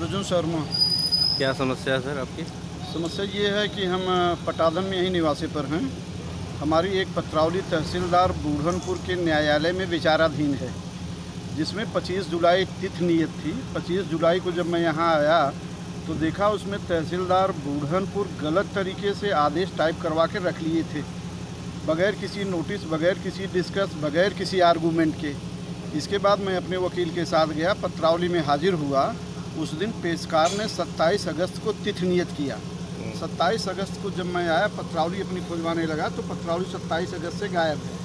अर्जुन शर्मा। क्या समस्या है सर आपकी? समस्या ये है कि हम पटादन में यही निवासी पर हैं। हमारी एक पत्रावली तहसीलदार बूढ़नपुर के न्यायालय में विचाराधीन है, जिसमें 25 जुलाई तिथि नियत थी। 25 जुलाई को जब मैं यहाँ आया तो देखा उसमें तहसीलदार बूढ़नपुर गलत तरीके से आदेश टाइप करवा के रख लिए थे, बगैर किसी नोटिस, बगैर किसी डिस्कस, बगैर किसी आर्गूमेंट के। इसके बाद मैं अपने वकील के साथ गया, पत्रावली में हाजिर हुआ। उस दिन पेशकार ने 27 अगस्त को तिथि नियत किया। 27 अगस्त को जब मैं आया, पत्रावली अपनी खोजवाने लगा तो पत्रावली 27 अगस्त से गायब है।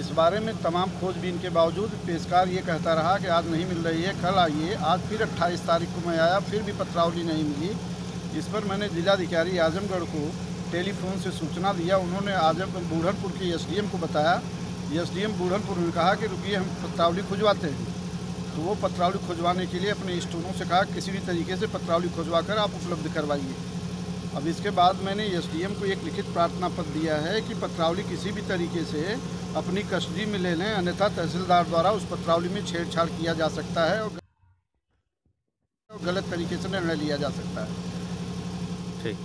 इस बारे में तमाम खोजबीन के बावजूद पेशकार ये कहता रहा कि आज नहीं मिल रही है, कल आइए। आज फिर 28 तारीख को मैं आया, फिर भी पत्रावली नहीं मिली। इस पर मैंने जिलाधिकारी आजमगढ़ को टेलीफोन से सूचना दिया। उन्होंने आजमगढ़ बूढ़नपुर के SDM को बताया। SDM बूढ़नपुर ने कहा कि रुकिए, हम पत्रावली खुजवाते हैं। तो वो पत्रावली खुजवाने के लिए अपने स्टोरों से कहा किसी भी तरीके से पत्रावली खुजवा कर आप उपलब्ध करवाइए। अब इसके बाद मैंने SDM को एक लिखित प्रार्थना पत्र दिया है कि पत्रावली किसी भी तरीके से अपनी कस्टडी में ले लें, अन्यथा तहसीलदार द्वारा उस पत्रावली में छेड़छाड़ किया जा सकता है और गलत तरीके से निर्णय लिया जा सकता है। ठीक।